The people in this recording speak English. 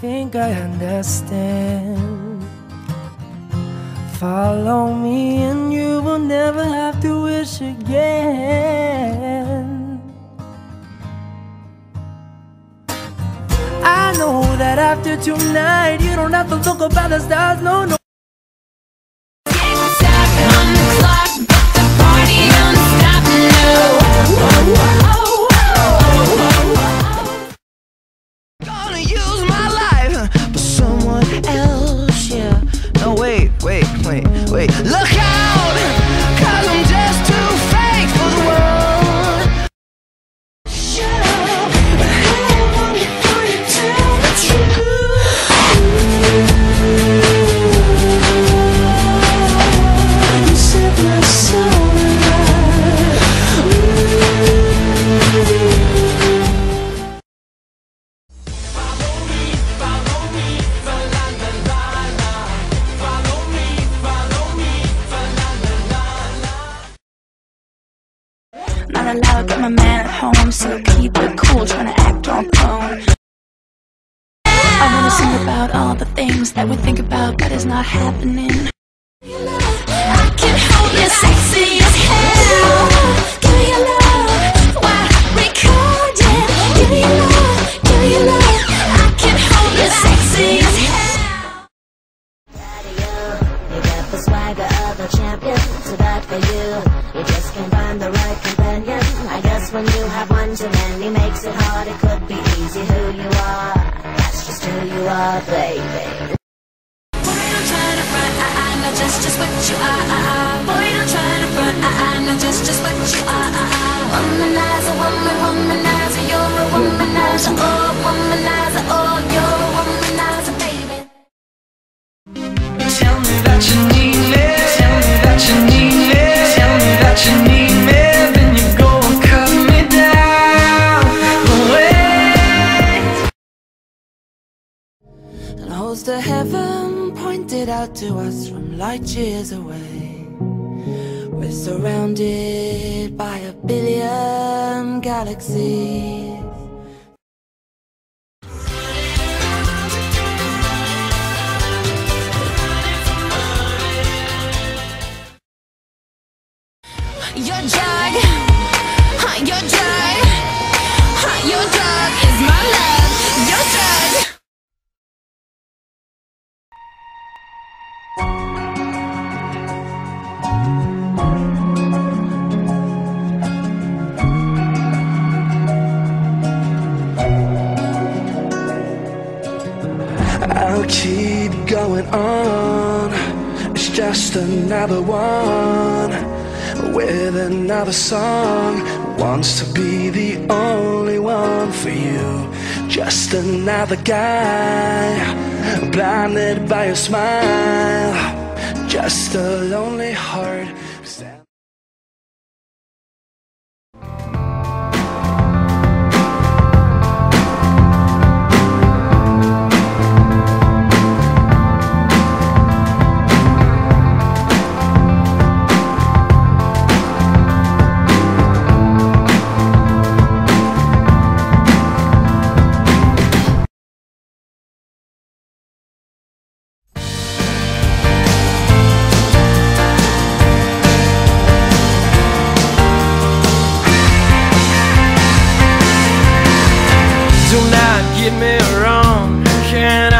think I understand. Follow me and you will never have to wish again. I know that after tonight you don't have to look up at the stars, no, no. Wait, look out, 'cause I'm just too fake for the world. Shut up, I want you to tell the truth. You set my soul alive. Follow me, not allowed, got my man at home, so keep it cool, tryna act all prone. I wanna sing about all the things that we think about, but it's not happening. I can hold you sexy as hell. Give me your love, while recording. Give me your love, give me your love. I can hold you sexy as hell. Radio, you got the swagger of a champion, so that for you, you just can't find the right companion. I guess when you have one too many makes it hard. It could be easy who you are. That's just who you are, baby. Boy, don't try to front, I know just what you are. Boy, don't try to front, I know just what you are. Womanizer, woman, womanizer, you're a womanizer. Oh, womanizer, oh, you're a womanizer, baby. Tell me that you need me. Tell me that you need me. Tell me that you need me. The heaven pointed out to us from light years away. We're surrounded by 1 billion galaxies. Your drug, your drug, your drug is my love. Your drug. I'll keep going on. It's just another one with another song. Wants to be the only one for you. Just another guy, blinded by a smile. Just a lonely heart. Do not get me wrong, can I?